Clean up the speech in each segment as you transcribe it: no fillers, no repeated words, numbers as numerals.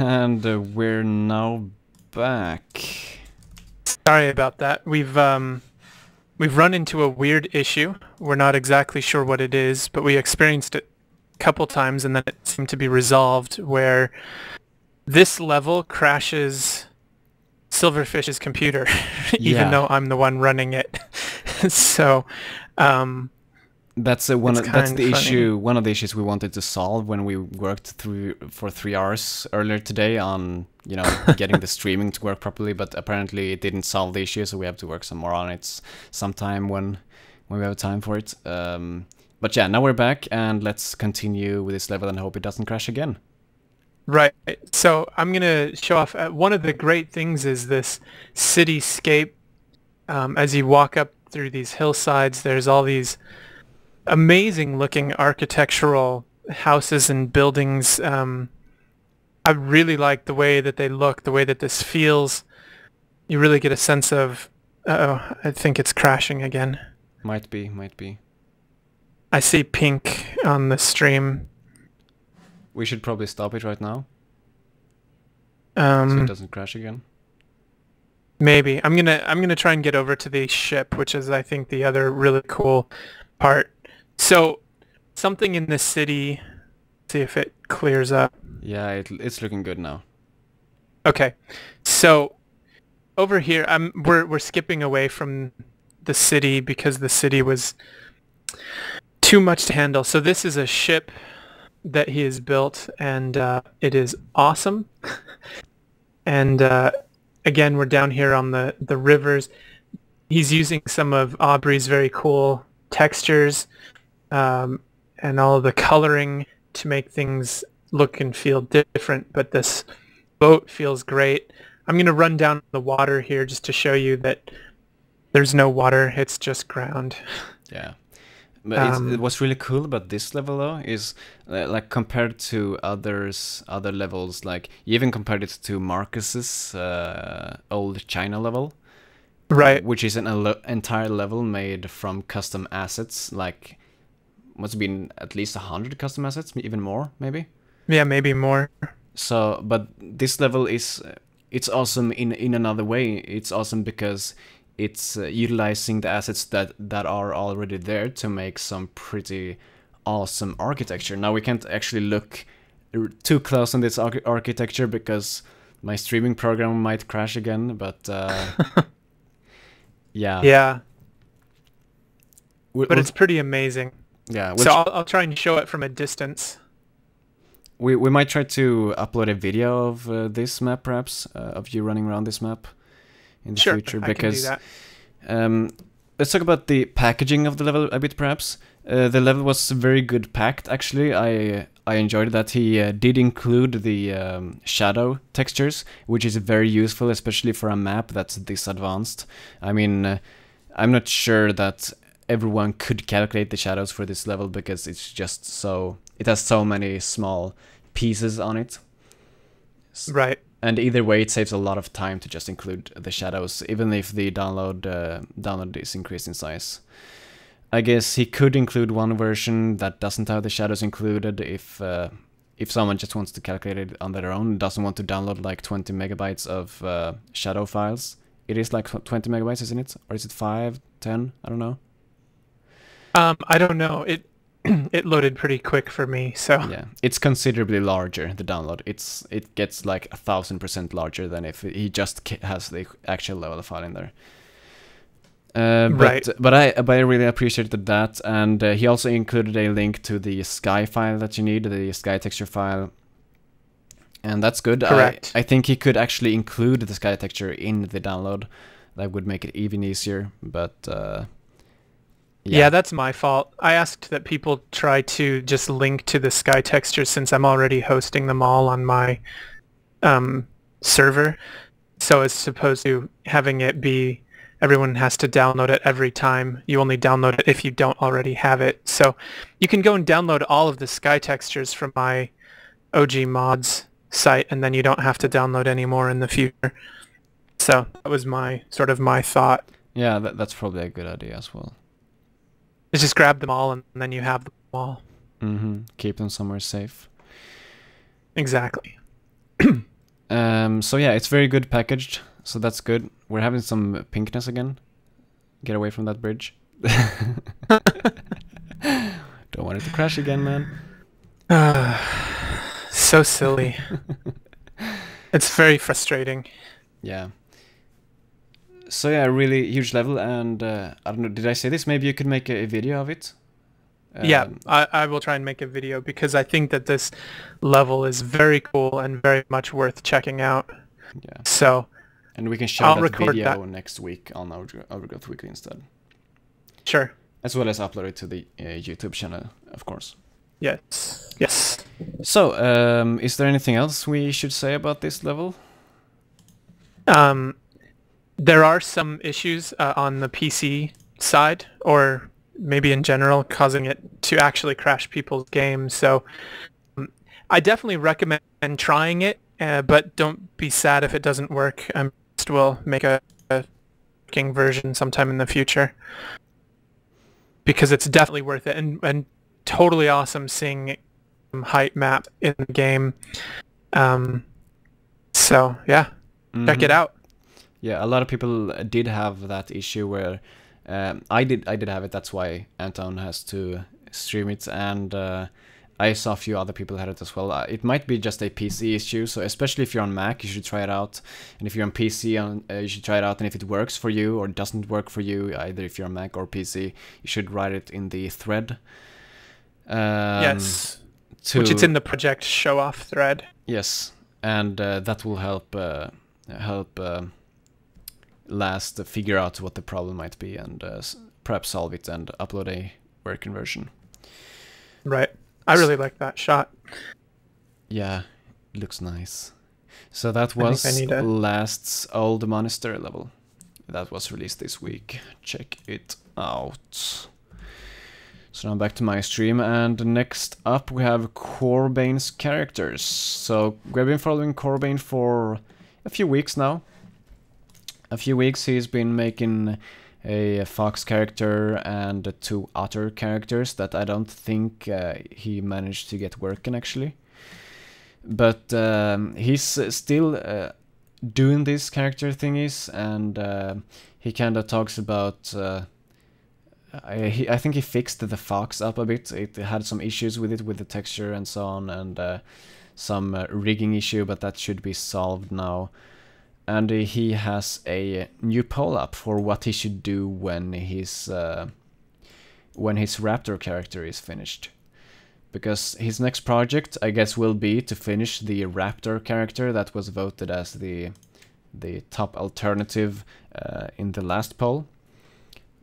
And we're now back. Sorry about that. We've run into a weird issue. We're not exactly sure what it is, but we experienced it a couple times and then it seemed to be resolved, where this level crashes Silverfish's computer, even though I'm the one running it. So that's the issue. One of the issues we wanted to solve when we worked through for 3 hours earlier today on, you know, getting the streaming to work properly. But apparently, it didn't solve the issue, so we have to work some more on it sometime when we have time for it. But yeah, now we're back, and let's continue with this level and hope it doesn't crash again. Right. So I'm gonna show off. One of the great things is this cityscape. As you walk up through these hillsides, there's all these amazing looking architectural houses and buildings. I really like the way that they look, the way that this feels. You really get a sense of, uh-oh, I think it's crashing again. Might be. I see pink on the stream. We should probably stop it right now. So it doesn't crash again. Maybe. I'm gonna try and get over to the ship, which is, I think, the other really cool part. So, something in the city, see if it clears up. Yeah, it's looking good now. Okay, so over here, we're skipping away from the city because the city was too much to handle. So this is a ship that he has built, and it is awesome. And again, we're down here on the rivers. He's using some of Aubrey's very cool textures and all the coloring to make things look and feel different, but this boat feels great. I'm going to run down the water here just to show you that there's no water, it's just ground. Yeah. But what's really cool about this level though is, like, compared to other levels, like you even compared it to Marcus's old China level. Right. Which is an entire level made from custom assets, like, must have been at least 100 custom assets, even more, maybe? Yeah, maybe more. So, but this level is, it's awesome in another way. It's awesome because it's utilizing the assets that are already there to make some pretty awesome architecture. Now, we can't actually look too close on this architecture because my streaming program might crash again, but... Yeah. Yeah. But it's pretty amazing. Yeah. So I'll try and show it from a distance. We might try to upload a video of this map, perhaps, of you running around this map in the future. Because I can do that. Let's talk about the packaging of the level a bit, perhaps. The level was very good packed, actually. I enjoyed that he did include the shadow textures, which is very useful, especially for a map that's this advanced. I mean, I'm not sure that everyone could calculate the shadows for this level because it's just so... It has so many small pieces on it. Right. And either way, it saves a lot of time to just include the shadows, even if the download is increased in size. I guess he could include one version that doesn't have the shadows included if someone just wants to calculate it on their own, doesn't want to download like 20 megabytes of shadow files. It is like 20 megabytes, isn't it? Or is it 5, 10? I don't know. I don't know. It loaded pretty quick for me, so... Yeah, it's considerably larger, the download. It gets like 1000% larger than if he just has the actual level file in there. Right. But I really appreciated that, and he also included a link to the sky file that you need, the sky texture file, and that's good. Correct. I think he could actually include the sky texture in the download. That would make it even easier, but yeah, that's my fault. I asked that people try to just link to the sky texture since I'm already hosting them all on my server, so as opposed to having it be everyone has to download it every time. You only download it if you don't already have it. So you can go and download all of the sky textures from my OG Mods site, and then you don't have to download any more in the future. So that was my thought. Yeah, that's probably a good idea as well. It's just grab them all, and then you have them all. Mm-hmm. Keep them somewhere safe. Exactly. So yeah, it's very good packaged, so that's good. We're having some pinkness again. Get away from that bridge. Don't want it to crash again, man. So silly. It's very frustrating. Yeah. So yeah, really huge level, and I don't know, did I say this? Maybe you could make a video of it? Yeah, I will try and make a video, because I think that this level is very cool and very much worth checking out. Yeah. So, and we can share that video next week on Overgrowth Weekly instead. Sure. As well as upload it to the YouTube channel, of course. Yes. Yes. So, is there anything else we should say about this level? There are some issues on the PC side, or maybe in general, causing it to actually crash people's games. So I definitely recommend trying it, but don't be sad if it doesn't work. I will make a working version sometime in the future, because it's definitely worth it, and totally awesome seeing some hype map in the game. So yeah, check it out. Yeah, a lot of people did have that issue where I did have it. That's why Anton has to stream it, and I saw a few other people had it as well. It might be just a PC issue, so especially if you're on Mac, you should try it out. And if you're on PC, you should try it out. And if it works for you or doesn't work for you, either if you're on Mac or PC, you should write it in the thread. Yes, which it's in the project show-off thread. Yes, and that will help Last figure out what the problem might be, and perhaps solve it and upload a working version. Right. I really like that shot. Yeah, it looks nice. So that was Last's old monastery level. That was released this week. Check it out. So now back to my stream, and next up we have Korban's characters. So we've been following Korban for a few weeks now. A few weeks he's been making a fox character and two otter characters that I don't think he managed to get working actually. But he's still doing these character thingies, and he kind of talks about... I think he fixed the fox up a bit. It had some issues with it, with the texture and so on, and some rigging issue, but that should be solved now. And he has a new poll up for what he should do when his raptor character is finished. Because his next project, I guess, will be to finish the raptor character that was voted as the top alternative in the last poll.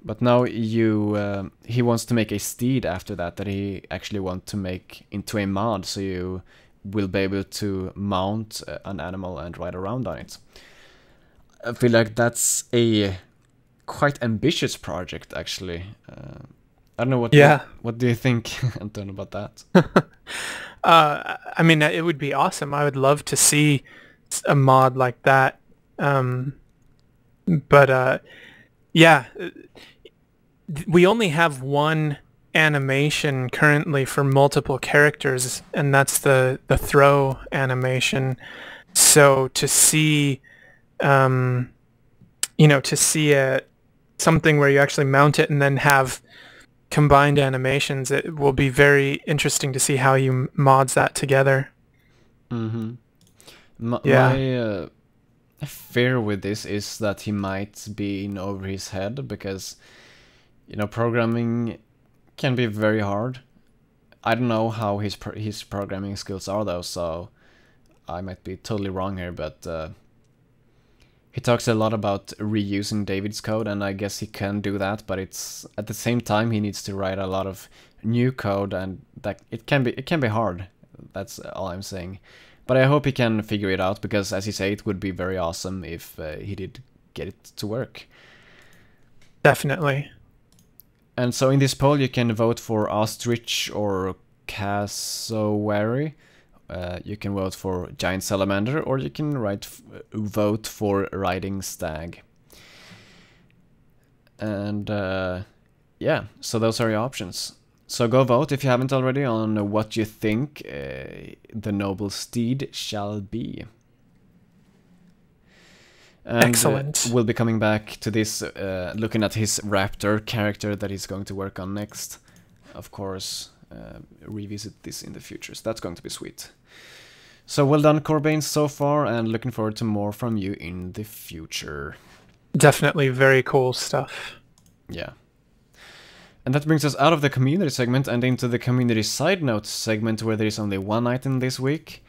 But now he wants to make a steed after that he actually wants to make into a mod, so you will be able to mount an animal and ride around on it. I feel like that's a quite ambitious project, actually. I don't know, what do you think, Anton, about that? I mean, it would be awesome. I would love to see a mod like that. Yeah, we only have one animation currently for multiple characters, and that's the throw animation. So to see... you know, to see something where you actually mount it and then have combined animations, it will be very interesting to see how you mods that together. My fear with this is that he might be in over his head, because, you know, programming can be very hard. I don't know how his programming skills are, though, so I might be totally wrong here, but... He talks a lot about reusing David's code, and I guess he can do that, but it's at the same time he needs to write a lot of new code, and that it can be hard. That's all I'm saying. But I hope he can figure it out, because as you say, it would be very awesome if he did get it to work. Definitely. And so in this poll you can vote for Ostrich or Cassowary. You can vote for Giant Salamander, or you can vote for Riding Stag. And yeah, so those are your options. So go vote, if you haven't already, on what you think the noble steed shall be. And excellent. We'll be coming back to this, looking at his raptor character that he's going to work on next. Of course, revisit this in the future. So that's going to be sweet. So well done, Korban, so far, and looking forward to more from you in the future. Definitely very cool stuff. Yeah. And that brings us out of the community segment and into the community side notes segment, where there is only one item this week.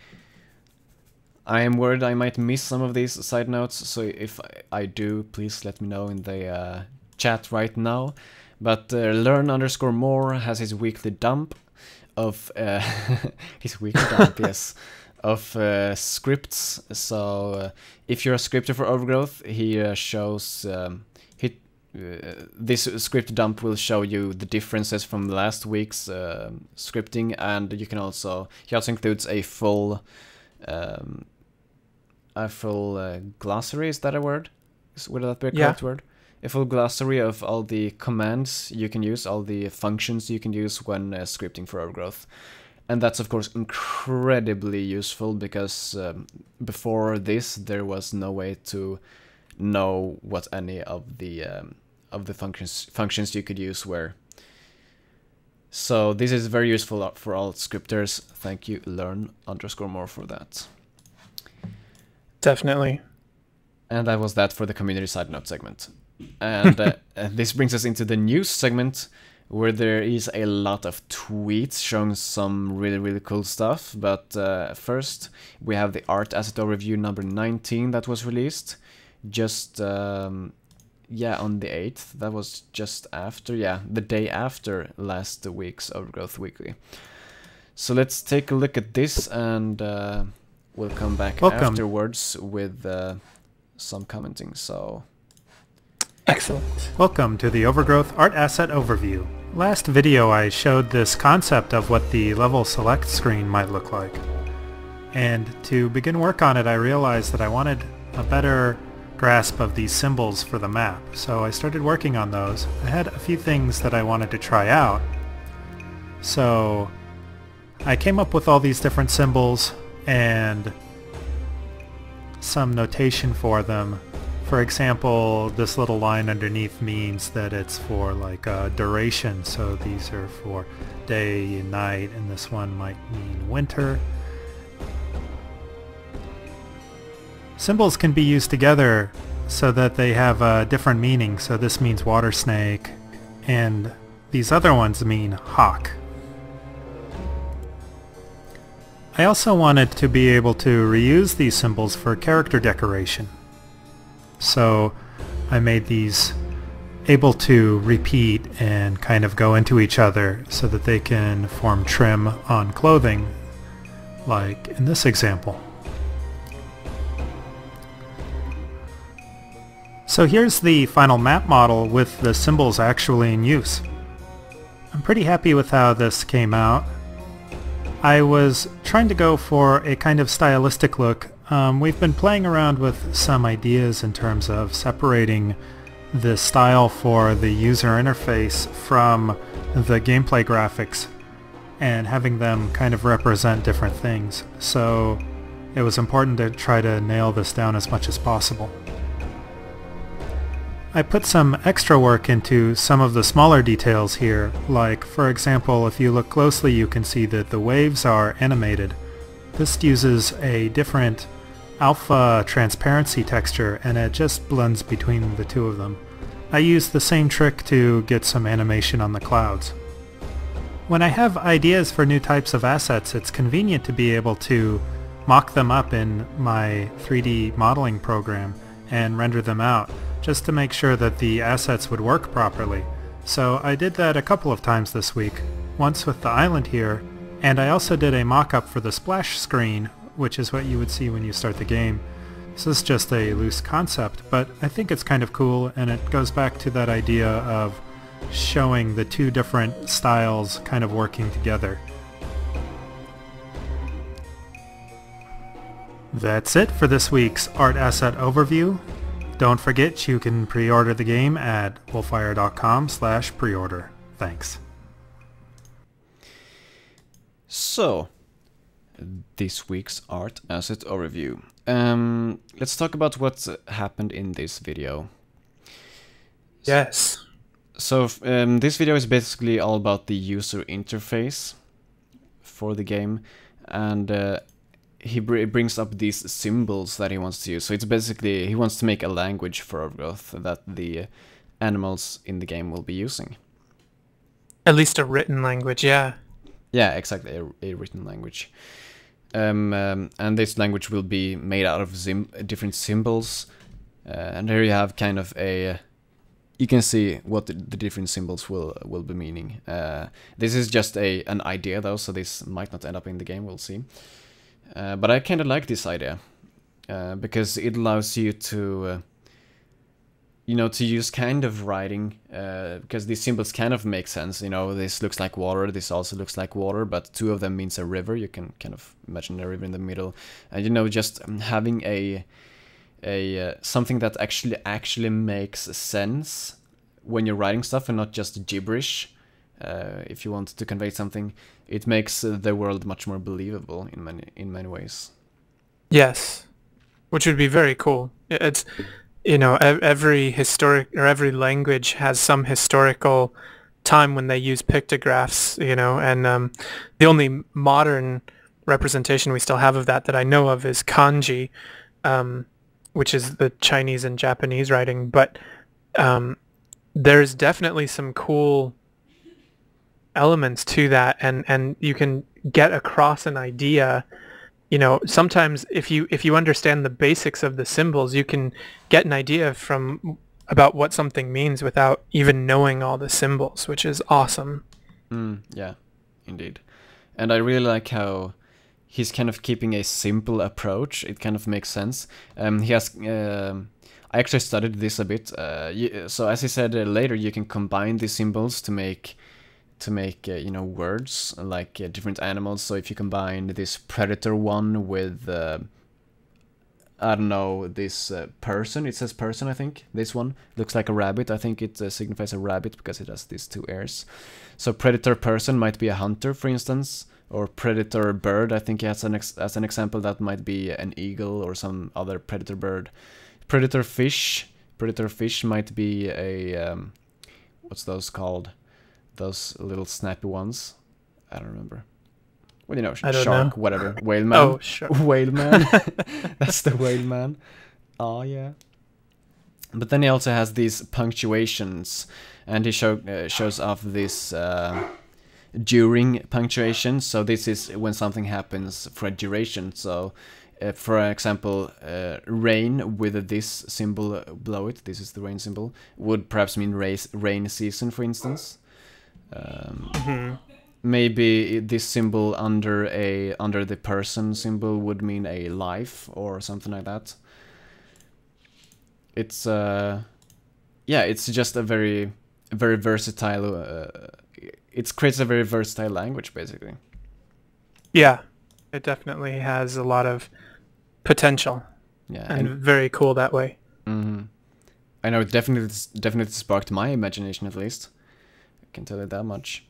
I am worried I might miss some of these side notes, so if I do, please let me know in the chat right now. But learn_more has his weekly dump of his weekly dump, yes, of scripts. So if you're a scripter for Overgrowth, he shows this script dump will show you the differences from last week's scripting, and you can also, he also includes a full. A full glossary, is that a word? Would that be a correct word? A full glossary of all the commands you can use, all the functions you can use when scripting for Overgrowth. And that's of course incredibly useful, because before this there was no way to know what any of the functions you could use were. So this is very useful for all scripters. Thank you, learn_more, for that. Definitely. And that was that for the community side note segment. And this brings us into the news segment, where there is a lot of tweets showing some really, really cool stuff. But first, we have the Art Asset Overview number 19 that was released. Just... yeah, on the 8th, that was just after, yeah, the day after last week's Overgrowth Weekly. So let's take a look at this, and we'll come back afterwards with some commenting, so... Excellent. Welcome to the Overgrowth Art Asset Overview. Last video I showed this concept of what the level select screen might look like. And to begin work on it, I realized that I wanted a better grasp of these symbols for the map, so I started working on those. I had a few things that I wanted to try out, so I came up with all these different symbols and some notation for them. For example, this little line underneath means that it's for like duration, so these are for day and night, and this one might mean winter. Symbols can be used together so that they have different meanings. So this means water snake, and these other ones mean hawk. I also wanted to be able to reuse these symbols for character decoration. So I made these able to repeat and kind of go into each other so that they can form trim on clothing, like in this example. So here's the final map model with the symbols actually in use. I'm pretty happy with how this came out. I was trying to go for a kind of stylistic look. We've been playing around with some ideas in terms of separating the style for the user interface from the gameplay graphics and having them kind of represent different things. So it was important to try to nail this down as much as possible. I put some extra work into some of the smaller details here, like for example if you look closely you can see that the waves are animated. This uses a different alpha transparency texture and it just blends between the two of them. I used the same trick to get some animation on the clouds. When I have ideas for new types of assets, it's convenient to be able to mock them up in my 3D modeling program and render them out, just to make sure that the assets would work properly. So I did that a couple of times this week, once with the island here, and I also did a mock-up for the splash screen, which is what you would see when you start the game. So this is just a loose concept, but I think it's kind of cool, and it goes back to that idea of showing the two different styles kind of working together. That's it for this week's Art Asset Overview. Don't forget you can pre-order the game at wolfire.com/preorder. Thanks. So, this week's art asset overview. Let's talk about what happened in this video. Yes. So this video is basically all about the user interface for the game, and he brings up these symbols that he wants to use. So it's basically he wants to make a language for Overgrowth that the animals in the game will be using. At least a written language, yeah. Yeah, exactly, a written language. And this language will be made out of different symbols. And here you have kind of a... You can see what the different symbols will be meaning. This is just an idea though, so this might not end up in the game, we'll see. But I kind of like this idea, because it allows you to, you know, to use kind of writing, because these symbols kind of make sense. You know, this looks like water, this also looks like water, but two of them means a river. You can kind of imagine a river in the middle, and you know, just having a something that actually makes sense when you're writing stuff and not just gibberish. If you want to convey something, it makes the world much more believable in many ways. Yes, which would be very cool. It's, you know, every language has some historical time when they use pictographs, you know, and the only modern representation we still have of that I know of is kanji, which is the Chinese and Japanese writing, but there's definitely some cool elements to that, and you can get across an idea. You know, sometimes if you understand the basics of the symbols, you can get an idea about what something means without even knowing all the symbols, which is awesome. Yeah, indeed. And I really like how he's kind of keeping a simple approach. It kind of makes sense. He has... I actually studied this a bit. So as he said later, you can combine the symbols to make you know, words, like different animals. So if you combine this predator one with, I don't know, this person, it says person, I think. This one looks like a rabbit. I think it signifies a rabbit because it has these two ears. So predator person might be a hunter, for instance, or predator bird. I think as an example, that might be an eagle or some other predator bird. Predator fish. Predator fish might be a, what's those called? Those little snappy ones. I don't remember. Well, you know, shark, whatever. Whale man. Oh, sure. Whale man. That's the whale man. Oh, yeah. But then he also has these punctuations, and he shows off this during punctuation. So this is when something happens for a duration. So, for example, rain with this symbol, blow it, this is the rain symbol, would perhaps mean rain season, for instance. Maybe this symbol under the person symbol would mean a life or something like that. It's yeah, it's just a very versatile. It creates a very versatile language, basically. Yeah, it definitely has a lot of potential. Yeah, and very cool that way. I know it definitely sparked my imagination, at least. Can tell it that much.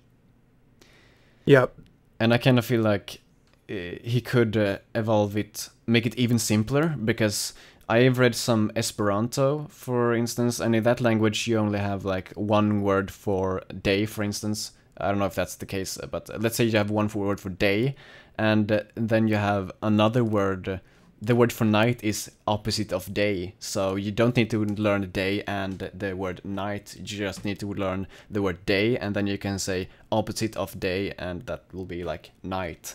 Yep. And I kind of feel like he could evolve it, make it even simpler, because I've read some Esperanto, for instance, and in that language you only have like one word for day, for instance. I don't know if that's the case, but let's say you have one word for day, and then you have another word. The word for night is opposite of day, so you don't need to learn day and the word night. You just need to learn the word day, and then you can say opposite of day, and that will be like night.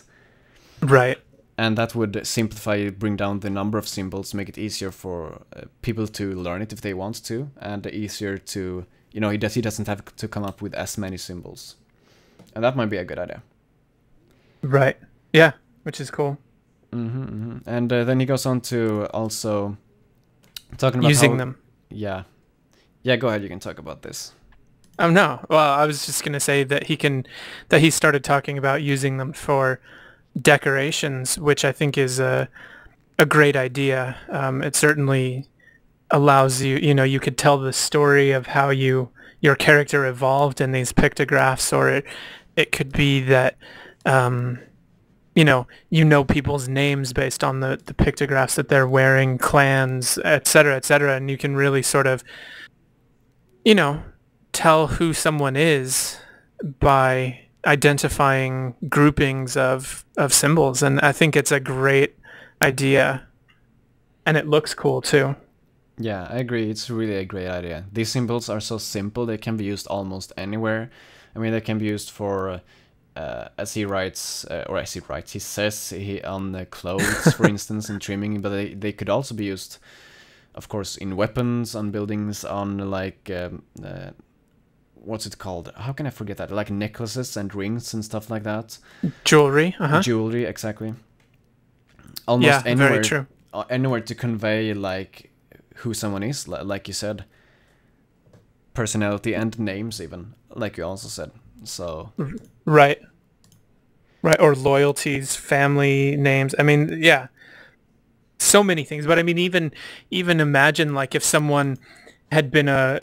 Right. And that would simplify, bring down the number of symbols, make it easier for people to learn it if they want to, and easier to, you know, he doesn't have to come up with as many symbols. And that might be a good idea. Right. Yeah, which is cool. And then he goes on to also talking about using them. Yeah, yeah. Go ahead. You can talk about this. Oh no. Well, I was just gonna say that he started talking about using them for decorations, which I think is a great idea. It certainly allows you. You know, you could tell the story of how your character evolved in these pictographs, or it could be that. you know people's names based on the pictographs that they're wearing, clans, et cetera, and you can really sort of, you know, tell who someone is by identifying groupings of symbols. And I think it's a great idea, and it looks cool too. Yeah, I agree. It's really a great idea. These symbols are so simple. They can be used almost anywhere. I mean, they can be used for, as he writes, he says on clothes, for instance, and trimming, but they could also be used, of course, in weapons, on buildings, on like, what's it called? How can I forget that? Like necklaces and rings and stuff like that. Jewelry, Jewelry, exactly. Almost anywhere, very true. Anywhere to convey, like, who someone is, like you said, personality and names even, like you also said. So right, or loyalties, family names. I mean, yeah, so many things. But I mean, even imagine like if someone had been a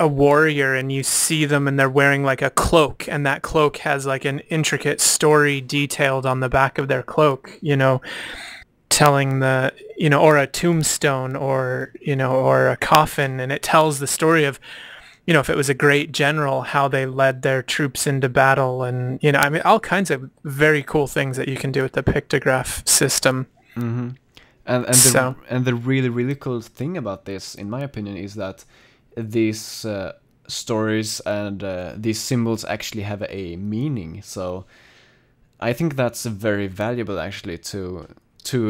warrior and you see them and they're wearing like a cloak, and that cloak has like an intricate story detailed on the back of their cloak, you know, telling the, you know, or a tombstone, or, you know, or a coffin, and it tells the story of, you know, if it was a great general, how they led their troops into battle, and, you know, I mean, all kinds of very cool things that you can do with the pictograph system. Mm-hmm. And the really, really cool thing about this, in my opinion, is that these stories and these symbols actually have a meaning. So I think that's very valuable, actually, to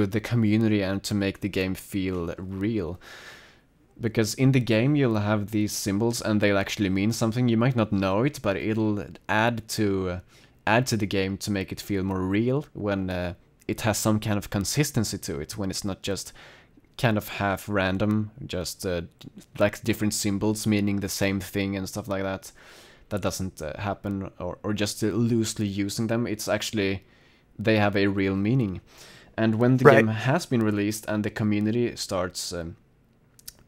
the community and to make the game feel real. Because in the game you'll have these symbols and they'll actually mean something. You might not know it, but it'll add to the game to make it feel more real when it has some kind of consistency to it, when it's not just kind of half random, just like different symbols meaning the same thing and stuff like that. That doesn't happen, or just loosely using them. It's actually, they have a real meaning. And when the game has been released and the community starts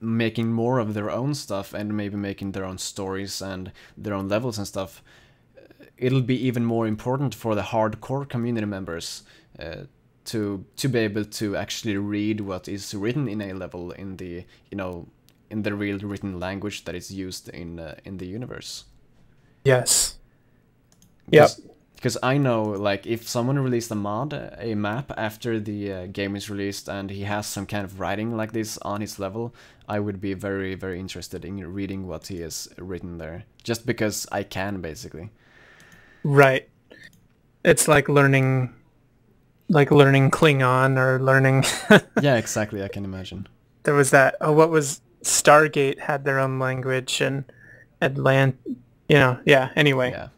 making more of their own stuff and maybe making their own stories and their own levels and stuff, it'll be even more important for the hardcore community members to be able to actually read what is written in a level in the, you know, in the real written language that is used in the universe. Yes. Yep. Because I know, like, if someone released a mod, a map, after the game is released, and he has some kind of writing like this on his level, I would be very, very interested in reading what he has written there. Just because I can, basically. Right. It's like learning Klingon, or learning... Yeah, exactly, I can imagine. There was that, what was... Stargate had their own language, and anyway. Yeah.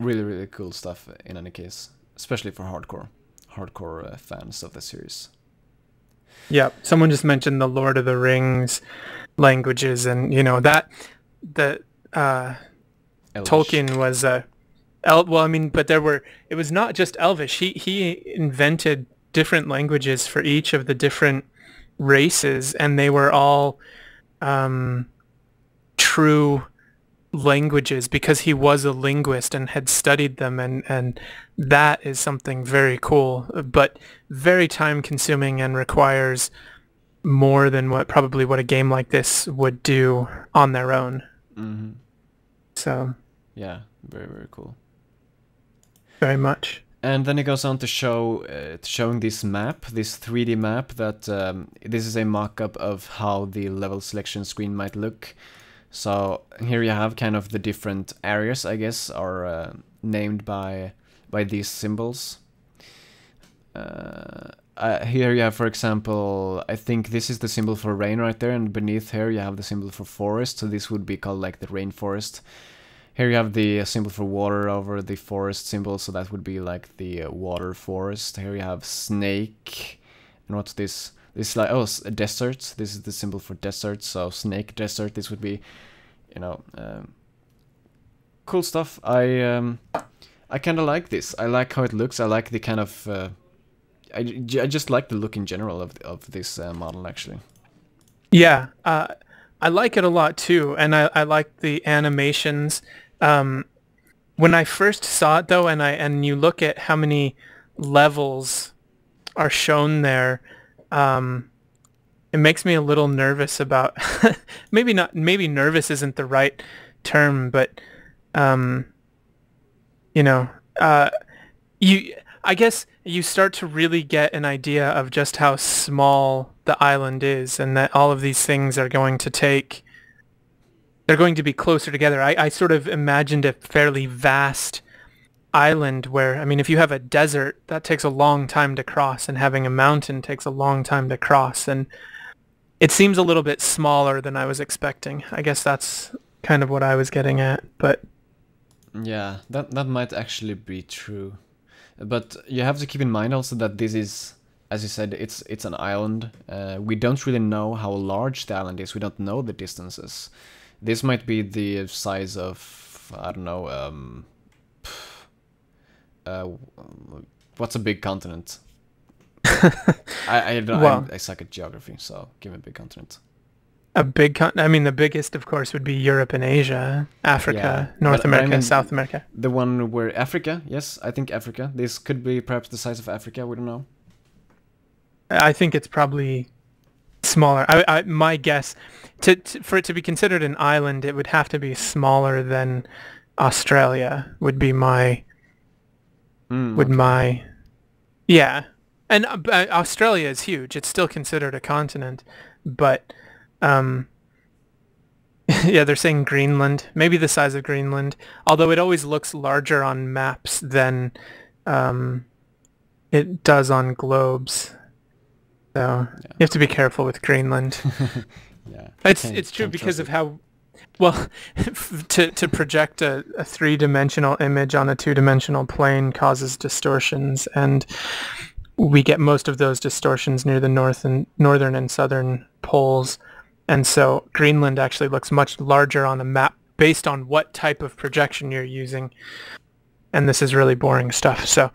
Really, really cool stuff in any case, especially for hardcore fans of the series. Yeah, someone just mentioned the Lord of the Rings languages, and you know that the Tolkien was it was not just Elvish. He invented different languages for each of the different races, and they were all true languages because he was a linguist and had studied them, and that is something very cool, but very time consuming and requires more than what a game like this would do on their own. Mm-hmm. So yeah, very, very cool, very much. And then it goes on to show showing this map, this 3D map, that this is a mock-up of how the level selection screen might look. So here you have kind of the different areas, I guess, are named by these symbols. Here you have, for example, I think this is the symbol for rain right there, and beneath here you have the symbol for forest, so this would be called like the rainforest. Here you have the symbol for water over the forest symbol, so that would be like the water forest. Here you have snake, and what's this? It's like, oh, deserts. This is the symbol for desert, so snake desert. This would be, you know, cool stuff. I kind of like this. I like how it looks. I like the kind of, I just like the look in general of this model, actually. Yeah, I like it a lot too, and I like the animations. When I first saw it though, and you look at how many levels are shown there, it makes me a little nervous about maybe nervous isn't the right term, but you know, I guess you start to really get an idea of just how small the island is, and that all of these things are going to take, they're going to be closer together. I sort of imagined a fairly vast island where, I mean, if you have a desert, that takes a long time to cross, and having a mountain takes a long time to cross, and it seems a little bit smaller than I was expecting. I guess that's kind of what I was getting at, but... Yeah, that might actually be true. But you have to keep in mind also that this is, as you said, it's an island. We don't really know how large the island is. We don't know the distances. This might be the size of, I don't know, what's a big continent? I don't, well, I suck at geography, so give me a big continent. A big continent. I mean, the biggest, of course, would be Europe and Asia, Africa, yeah. North America, I mean, South America. The one where Africa, yes, I think Africa. This could be perhaps the size of Africa. We don't know. I think it's probably smaller. I my guess, for it to be considered an island, it would have to be smaller than Australia. Would be my, yeah. And Australia is huge. It's still considered a continent, but. Yeah, they're saying Greenland, maybe the size of Greenland, although it always looks larger on maps than it does on globes. So yeah. You have to be careful with Greenland. Yeah, it's true because of how well to project a three-dimensional image on a two-dimensional plane causes distortions, and we get most of those distortions near the northern and southern poles. And so Greenland actually looks much larger on the map based on what type of projection you're using. And this is really boring stuff, so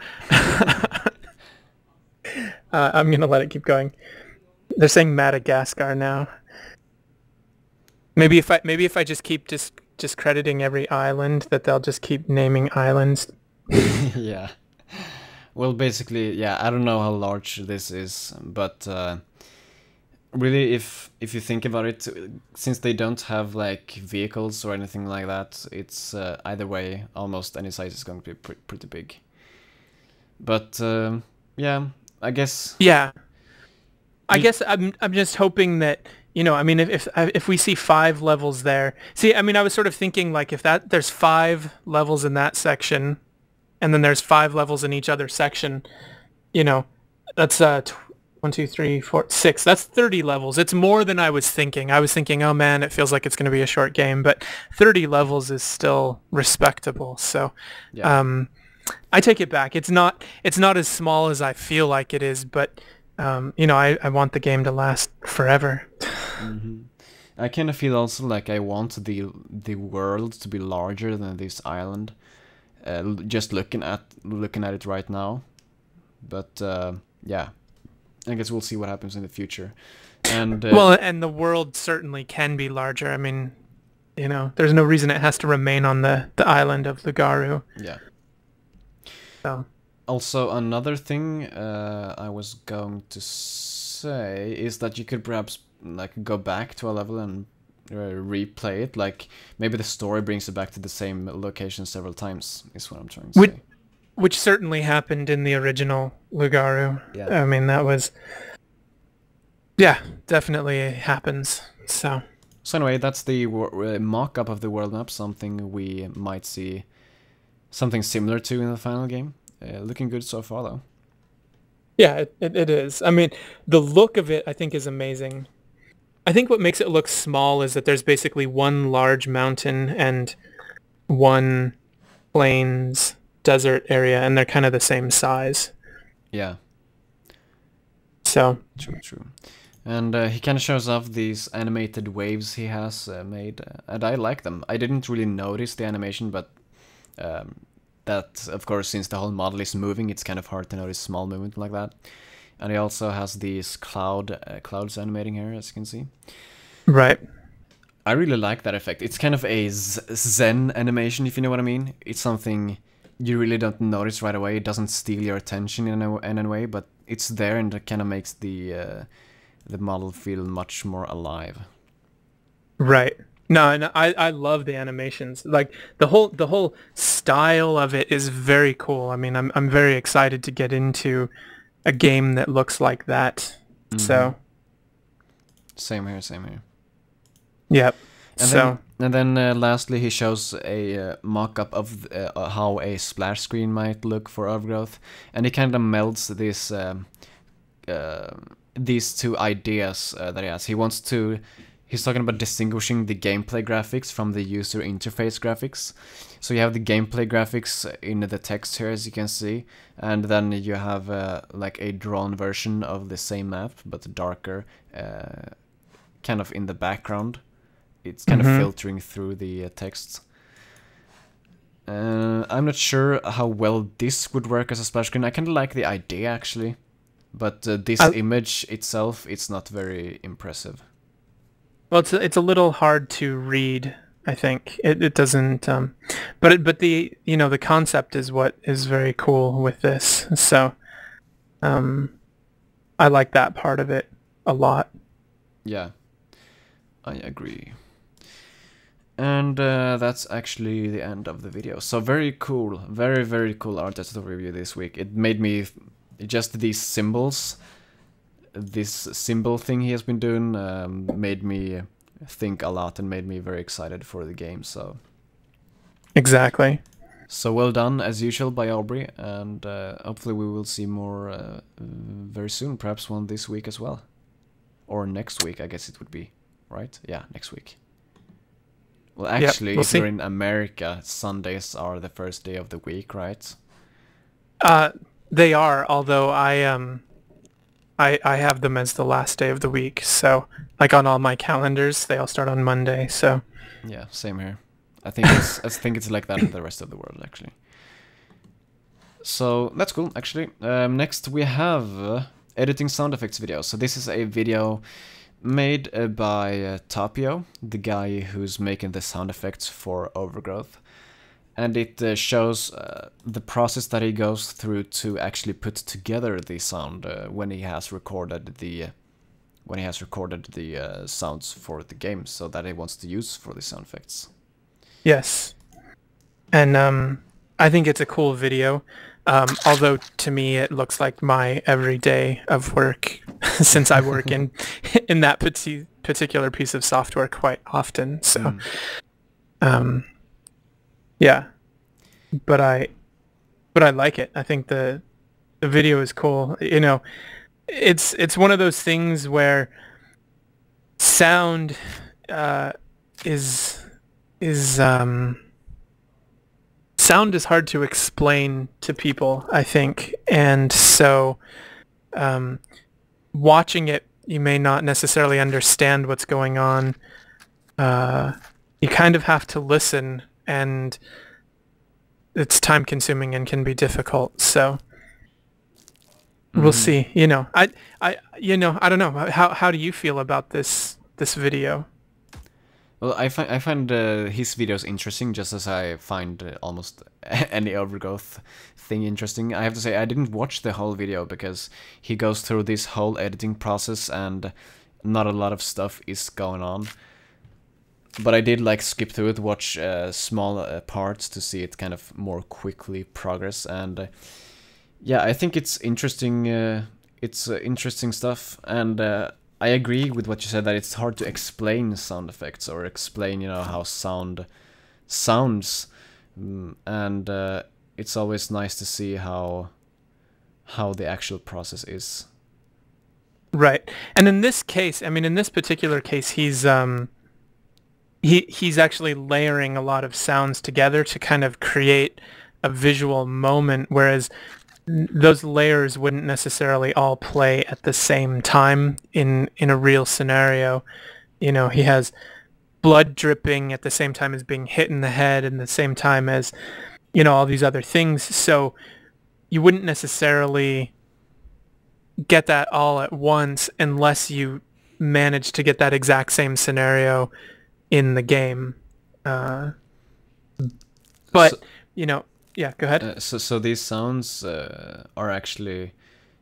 I'm going to let it keep going. They're saying Madagascar now. Maybe if I just keep discrediting every island, that they'll just keep naming islands. Yeah. Well, basically, yeah, I don't know how large this is, but... Really, if you think about it, since they don't have like vehicles or anything like that, it's either way, almost any size is going to be pretty big. But yeah, I guess. Yeah, I guess I'm just hoping that, you know, I mean, if we see 5 levels there, see, I mean, I was sort of thinking like if that there's 5 levels in that section, and then there's 5 levels in each other section, you know, that's 1, 2, 3, 4, 6. That's 30 levels. It's more than I was thinking. I was thinking, oh man, it feels like it's going to be a short game, but 30 levels is still respectable. So, yeah. I take it back. It's not as small as I feel like it is, but you know, I want the game to last forever. Mm-hmm. I kind of feel also like I want the world to be larger than this island. Just looking at it right now, but yeah. I guess we'll see what happens in the future. And well, and the world certainly can be larger. I mean, you know, there's no reason it has to remain on the island of Lugaru. Yeah. So. Also, another thing I was going to say is that you could perhaps like go back to a level and replay it. Like maybe the story brings you back to the same location several times. Is what I'm trying to say. Which certainly happened in the original Lugaru. Yeah. I mean, that was... Yeah, definitely happens, so... So anyway, that's the mock-up of the world map, something we might see something similar to in the final game. Looking good so far, though. Yeah, it is. I mean, the look of it, I think, is amazing. I think what makes it look small is that there's basically one large mountain and one plains... desert area, and they're kind of the same size. Yeah. So. True. And he kind of shows off these animated waves he has made, and I like them. I didn't really notice the animation, but that, of course, since the whole model is moving, it's kind of hard to notice small movement like that. And he also has these clouds animating here, as you can see. Right. I really like that effect. It's kind of a zen animation, if you know what I mean. It's something... you really don't notice right away. It doesn't steal your attention in any way, but it's there, and that kind of makes the model feel much more alive. Right. No, and I love the animations. Like the whole style of it is very cool. I mean, I'm very excited to get into a game that looks like that. Mm-hmm. So. Same here. Yep. And then lastly, he shows a mock-up of how a splash screen might look for Overgrowth, and he kind of melds these two ideas that he has. He's talking about distinguishing the gameplay graphics from the user interface graphics. So you have the gameplay graphics in the text here, as you can see, and then you have like a drawn version of the same map, but darker, kind of in the background. It's kind of filtering through the texts. I'm not sure how well this would work as a splash screen. I kind of like the idea, actually. But this image itself, it's not very impressive. Well, it's a little hard to read, I think. It doesn't... but the, you know, the concept is what is very cool with this. So I like that part of it a lot. Yeah, I agree. And that's actually the end of the video. So very cool, very, very cool art digital review this week. It made me just these symbols, this symbol thing he has been doing made me think a lot and made me very excited for the game. So exactly. So well done as usual by Aubrey, and hopefully we will see more very soon. Perhaps one this week as well, or next week I guess it would be, right? Yeah, next week. Well, actually, yep, if you're in America, Sundays are the first day of the week, right? They are, although I have them as the last day of the week. So, like on all my calendars, they all start on Monday. So. Yeah, same here. I think it's like that in the rest of the world, actually. So that's cool, actually. Next we have editing sound effects video. So this is a video made by Tapio, the guy who's making the sound effects for Overgrowth, and it shows the process that he goes through to actually put together the sound when he has recorded the sounds for the game, so that he wants to use for the sound effects. Yes, and I think it's a cool video. Although to me it looks like my everyday of work, since I work in that particular piece of software quite often. So, yeah, but I like it. I think the video is cool. You know, it's one of those things where sound Sound is hard to explain to people, I think, and so watching it, you may not necessarily understand what's going on. You kind of have to listen, and it's time-consuming and can be difficult. So we'll see. You know, I don't know. How do you feel about this video? Well, I find his videos interesting, just as I find almost any Overgrowth thing interesting. I have to say, I didn't watch the whole video because he goes through this whole editing process and not a lot of stuff is going on. But I did like skip through it, watch small parts to see it kind of more quickly progress. And yeah, I think it's interesting. It's interesting stuff, and I agree with what you said, that it's hard to explain sound effects or explain, you know, how sound sounds, and it's always nice to see how the actual process is. Right, and in this case, I mean, in this particular case, he's actually layering a lot of sounds together to kind of create a visual moment, whereas those layers wouldn't necessarily all play at the same time in a real scenario. You know, he has blood dripping at the same time as being hit in the head, and the same time as, you know, all these other things. So you wouldn't necessarily get that all at once unless you managed to get that exact same scenario in the game. But, you know, Yeah, go ahead. So these sounds are actually...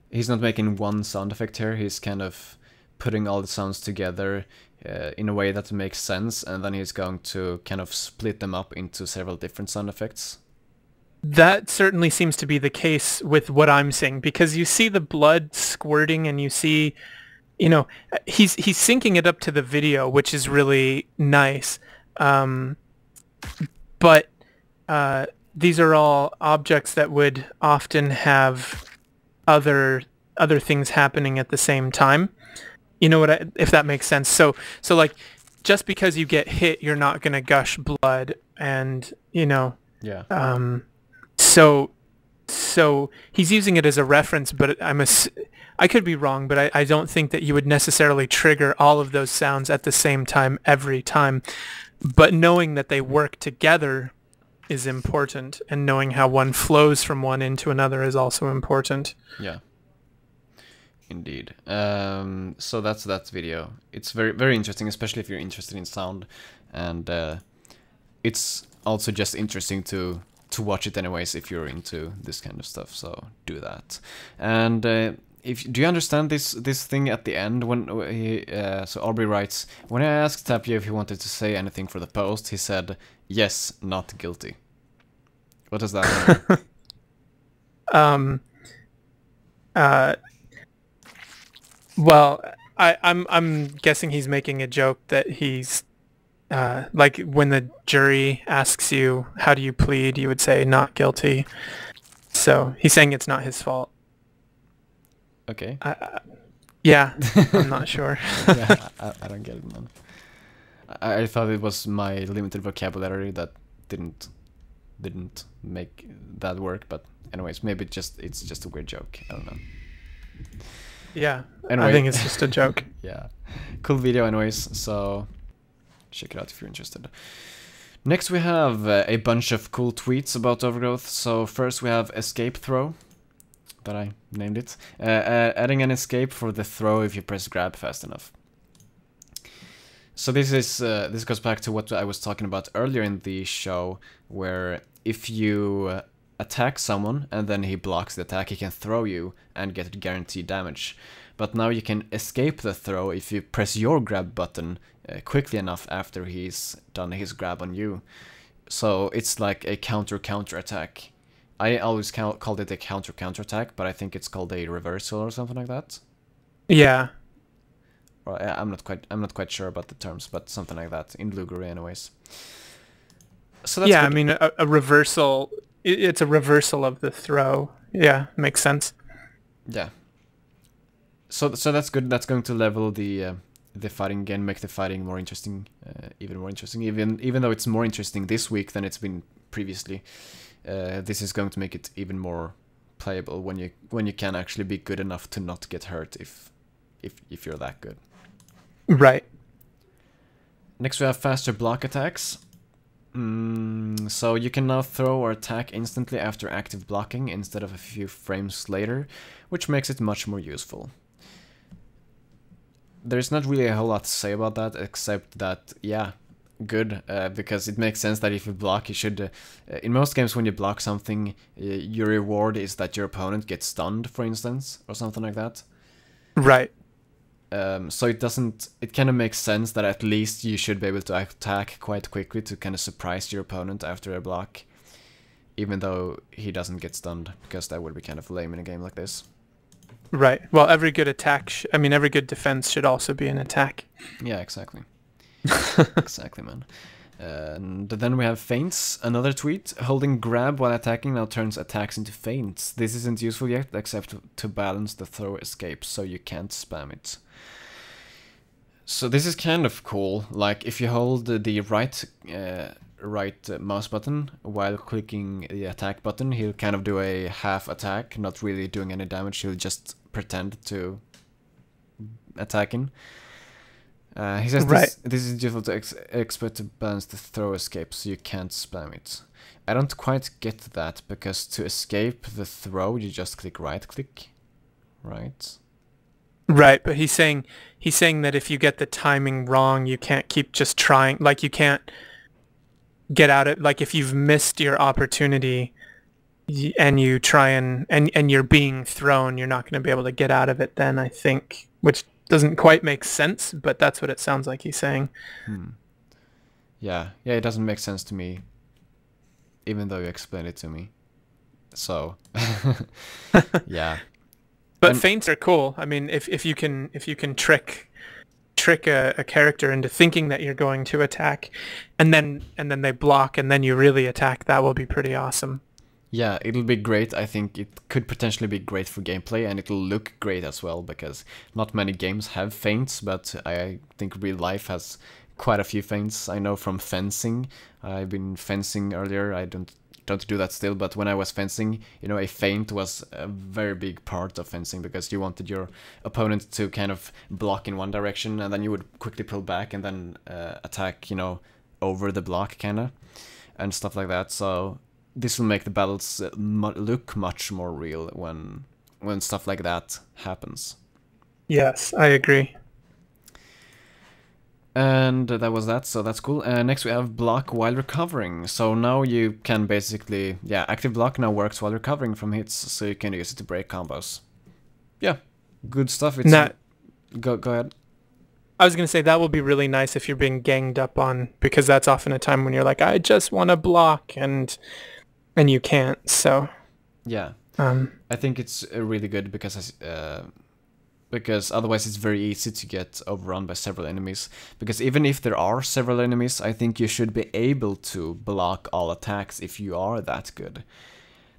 He's not making one sound effect here. He's kind of putting all the sounds together in a way that makes sense, and then he's going to kind of split them up into several different sound effects. That certainly seems to be the case with what I'm seeing, because you see the blood squirting and you see, you know, he's syncing it up to the video, which is really nice. But these are all objects that would often have other things happening at the same time. You know what? If that makes sense. So like, just because you get hit, you're not gonna gush blood, and you know. Yeah. So he's using it as a reference, but I could be wrong, but I don't think that you would necessarily trigger all of those sounds at the same time every time. But knowing that they work together is important, and knowing how one flows from one into another is also important. Yeah, indeed. So that's that video. It's very, very interesting, especially if you're interested in sound, and it's also just interesting to watch it anyways if you're into this kind of stuff. So do that. And do you understand this thing at the end when he, so Aubrey writes, when I asked Tapio if he wanted to say anything for the post, he said, "Yes, not guilty." What does that mean? Well, I'm guessing he's making a joke that he's like when the jury asks you how do you plead, you would say not guilty. So he's saying it's not his fault. Okay. Yeah, I'm not sure. Yeah, I don't get it, man. I thought it was my limited vocabulary that didn't make that work, but anyways, maybe it's just a weird joke. I don't know. Yeah, anyway. I think it's just a joke. Yeah, cool video anyways, so check it out if you're interested. Next we have a bunch of cool tweets about Overgrowth. So first we have Escape Throw, that I named it. Adding an escape for the throw if you press grab fast enough. So this goes back to what I was talking about earlier in the show, where if you attack someone and then he blocks the attack, he can throw you and get guaranteed damage. But now you can escape the throw if you press your grab button quickly enough after he's done his grab on you. So it's like a counter attack. I always called it a counter attack, but I think it's called a reversal or something like that. Yeah. I'm not quite sure about the terms, but something like that in Lugaru anyways. So that's yeah, good. I mean a reversal. It's a reversal of the throw. Yeah, makes sense. Yeah. So that's good. That's going to level the fighting again, make the fighting more interesting, even more interesting. Even though it's more interesting this week than it's been previously, this is going to make it even more playable when you can actually be good enough to not get hurt if you're that good. Right. Next we have faster block attacks. So you can now throw or attack instantly after active blocking instead of a few frames later, which makes it much more useful. There's not really a whole lot to say about that, except that, yeah, good, because it makes sense that if you block, you should... in most games when you block something, your reward is that your opponent gets stunned, for instance, or something like that. Right. So it kind of makes sense that at least you should be able to attack quite quickly to kind of surprise your opponent after a block, even though he doesn't get stunned, because that would be kind of lame in a game like this. Right. Well, every good defense should also be an attack. Yeah, exactly. Exactly, man. And then we have feints. Another tweet. Holding grab while attacking now turns attacks into feints. This isn't useful yet, except to balance the throw escape, so you can't spam it. So this is kind of cool. Like, if you hold the right mouse button while clicking the attack button, he'll kind of do a half attack, not really doing any damage. He'll just pretend to attack him. He says right. This is useful to expert to balance the throw escape, so you can't spam it. I don't quite get that, because to escape the throw, you just click right-click, right? Right, but he's saying that if you get the timing wrong, you can't keep just trying. Like, you can't get out of... Like, if you've missed your opportunity, and you try and you're being thrown, you're not going to be able to get out of it then, I think, which doesn't quite make sense, but that's what it sounds like he's saying. Yeah, it doesn't make sense to me, even though you explained it to me. So, yeah. But feints are cool. I mean, if you can trick a character into thinking that you're going to attack, and then they block, and then you really attack, that will be pretty awesome. Yeah, it'll be great. I think it could potentially be great for gameplay, and it'll look great as well, because not many games have feints, but I think real life has quite a few feints. I know from fencing. I've been fencing earlier. I don't do that still, but when I was fencing, you know, a feint was a very big part of fencing, because you wanted your opponent to kind of block in one direction, and then you would quickly pull back and then attack, you know, over the block kind of, and stuff like that. So this will make the battles look much more real when stuff like that happens. Yes, I agree. And that was that, so that's cool. Next we have block while recovering. So now you can basically, yeah, active block now works while recovering from hits, so you can use it to break combos. Yeah, good stuff. It's now, go ahead. I was going to say that will be really nice if you're being ganged up on, because that's often a time when you're like, I just want to block, and you can't, so. Yeah, I think it's really good, because otherwise it's very easy to get overrun by several enemies. Because even if there are several enemies, I think you should be able to block all attacks if you are that good.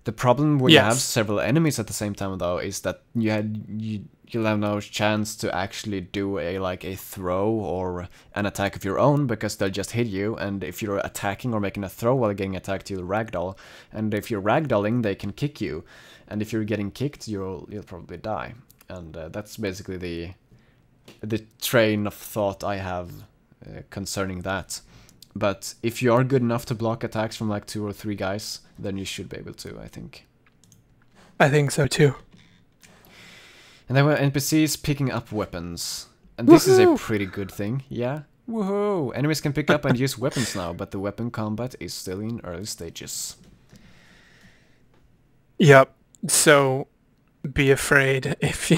The problem when you have several enemies at the same time, though, is that you'll have no chance to actually do a throw or an attack of your own, because they'll just hit you, and if you're attacking or making a throw while getting attacked, you'll ragdoll. And if you're ragdolling, they can kick you. And if you're getting kicked, you'll probably die. And that's basically the train of thought I have concerning that. But if you are good enough to block attacks from like 2 or 3 guys, then you should be able to, I think. I think so too. And there were NPCs picking up weapons. And this is a pretty good thing, yeah. Woohoo! Enemies can pick up and use weapons now, but the weapon combat is still in early stages. Yep, so be afraid if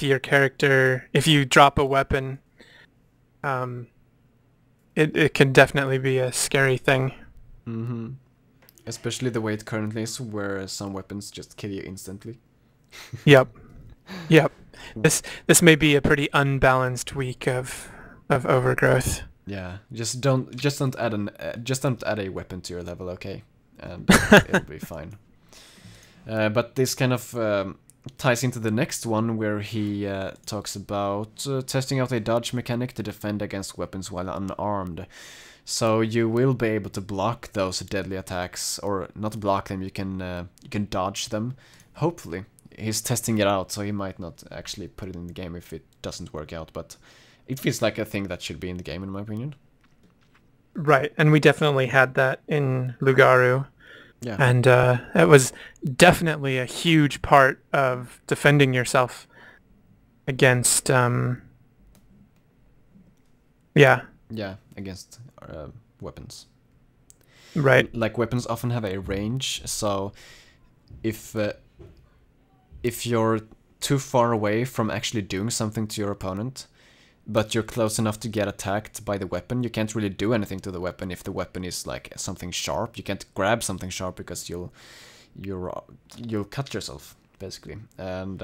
you drop a weapon, it can definitely be a scary thing. Mm-hmm. Especially the way it currently is, where some weapons just kill you instantly. Yep. This may be a pretty unbalanced week of Overgrowth. Yeah, just don't add a weapon to your level, okay? And it'll be fine. But this kind of ties into the next one, where he talks about testing out a dodge mechanic to defend against weapons while unarmed. So you will be able to block those deadly attacks, or not block them, you can dodge them, hopefully. He's testing it out, so he might not actually put it in the game if it doesn't work out, but it feels like a thing that should be in the game, in my opinion. Right, and we definitely had that in Lugaru. Yeah. And it was definitely a huge part of defending yourself against, against weapons. Right. Like, weapons often have a range, so if you're too far away from actually doing something to your opponent, but you're close enough to get attacked by the weapon, you can't really do anything to the weapon if the weapon is like something sharp. You can't grab something sharp because you'll cut yourself, basically. And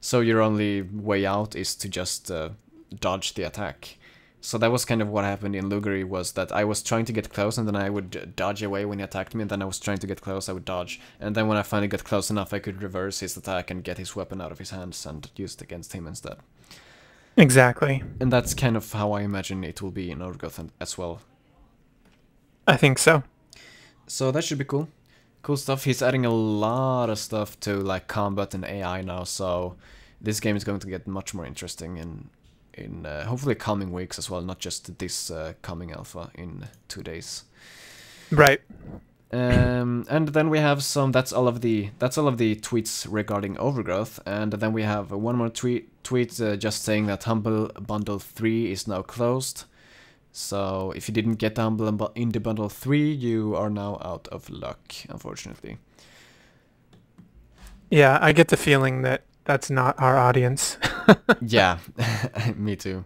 so your only way out is to just dodge the attack. So that was kind of what happened in Lugaru, was that I was trying to get close, and then I would dodge away when he attacked me, and then I was trying to get close, I would dodge, and then when I finally got close enough, I could reverse his attack and get his weapon out of his hands and use it against him instead. Exactly. And that's kind of how I imagine it will be in Overgrowth as well. I think so. So that should be cool. Cool stuff. He's adding a lot of stuff to like combat and AI now, so this game is going to get much more interesting in hopefully coming weeks as well, not just this coming alpha in 2 days. Right. And then we have some. That's all of the tweets regarding Overgrowth. And then we have one more tweet just saying that Humble Bundle 3 is now closed. So if you didn't get Humble Indie Bundle 3, you are now out of luck, unfortunately. Yeah, I get the feeling that that's not our audience. Yeah, me too.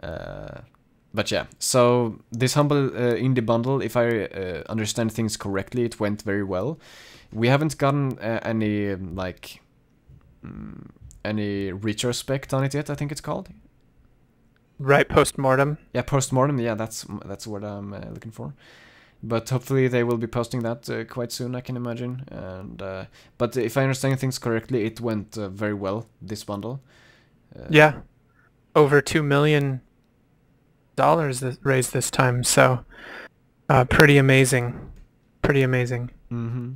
But yeah, so this Humble Indie Bundle, if I understand things correctly, it went very well. We haven't gotten any retrospect on it yet, I think it's called. Right, post-mortem. Yeah, post-mortem, yeah, that's what I'm looking for. But hopefully they will be posting that quite soon, I can imagine. And but if I understand things correctly, it went very well, this bundle. Yeah, over $2 million raised this time, so pretty amazing, pretty amazing. Mm-hmm.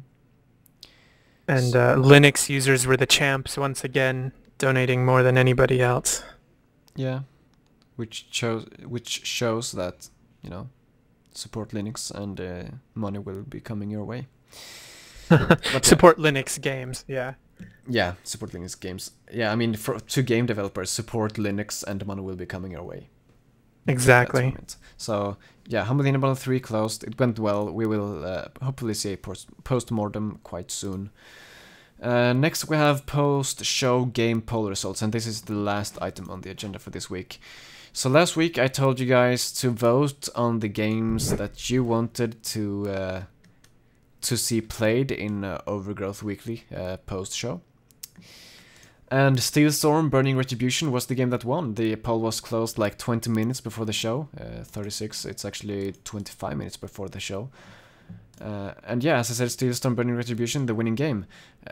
And Linux users were the champs once again, donating more than anybody else. Yeah, which shows that, you know, support Linux and money will be coming your way. Support Linux games, yeah. Yeah, support Linux games. Yeah, I mean, to game developers, support Linux and money will be coming your way. Exactly. So yeah, Humble Indie Bundle 3 closed. It went well. We will hopefully see a post-mortem quite soon. Next we have post-show game poll results, and this is the last item on the agenda for this week. So last week I told you guys to vote on the games that you wanted to see played in Overgrowth Weekly post-show. And Steel Storm Burning Retribution was the game that won. The poll was closed like 20 minutes before the show. 36, it's actually 25 minutes before the show. And yeah, as I said, Steel Storm Burning Retribution, the winning game.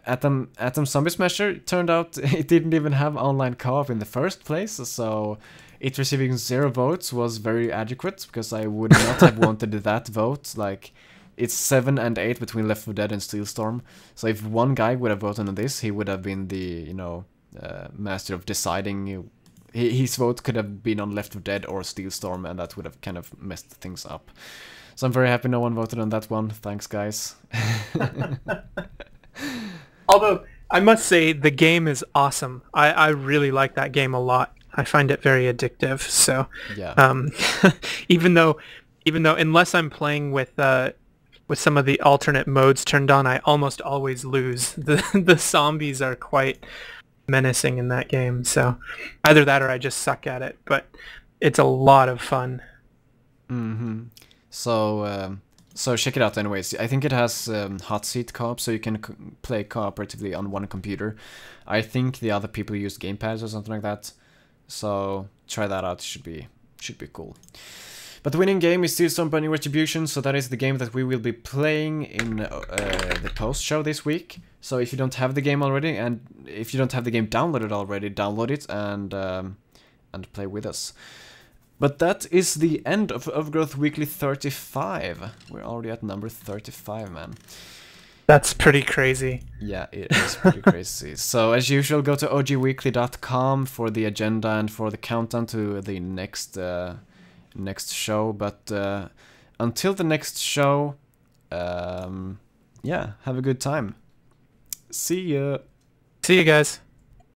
Atom Zombie Smasher, turned out it didn't even have online co-op in the first place, so it receiving 0 votes was very adequate, because I would not have wanted that vote. Like, it's 7 and 8 between Left 4 Dead and Steel Storm. So if one guy would have voted on this, he would have been the, you know, master of deciding. His vote could have been on Left 4 Dead or Steel Storm, and that would have kind of messed things up. So I'm very happy no one voted on that one. Thanks, guys. Although, I must say, the game is awesome. I really like that game a lot. I find it very addictive. So yeah. Even though, unless I'm playing with some of the alternate modes turned on, I almost always lose. The zombies are quite menacing in that game, so either that or I just suck at it, but it's a lot of fun. Mm-hmm. So so check it out anyways. I think it has hot seat co-op, so you can play cooperatively on one computer. I think the other people use gamepads or something like that, so try that out. It should be cool. But the winning game is Steel Storm Burning Retribution, so that is the game that we will be playing in the post-show this week. So if you don't have the game already, and if you don't have the game downloaded already, download it and play with us. But that is the end of Overgrowth Weekly 35. We're already at number 35, man. That's pretty crazy. Yeah, it is pretty crazy. So as usual, go to ogweekly.com for the agenda and for the countdown to the next show, but until the next show, yeah, have a good time. See ya. See you guys.